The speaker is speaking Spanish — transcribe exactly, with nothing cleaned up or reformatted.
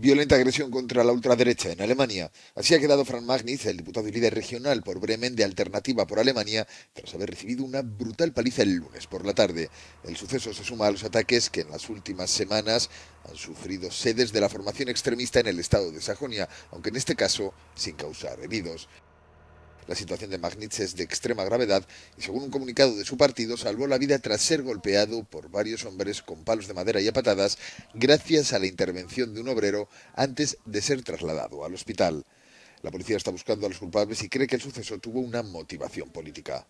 violenta agresión contra la ultraderecha en Alemania. Así ha quedado Frank Magnitz, el diputado y líder regional por Bremen de Alternativa por Alemania, tras haber recibido una brutal paliza el lunes por la tarde. El suceso se suma a los ataques que en las últimas semanas han sufrido sedes de la formación extremista en el estado de Sajonia, aunque en este caso sin causar heridos. La situación de Magnitz es de extrema gravedad y, según un comunicado de su partido, salvó la vida tras ser golpeado por varios hombres con palos de madera y a patadas gracias a la intervención de un obrero antes de ser trasladado al hospital. La policía está buscando a los culpables y cree que el suceso tuvo una motivación política.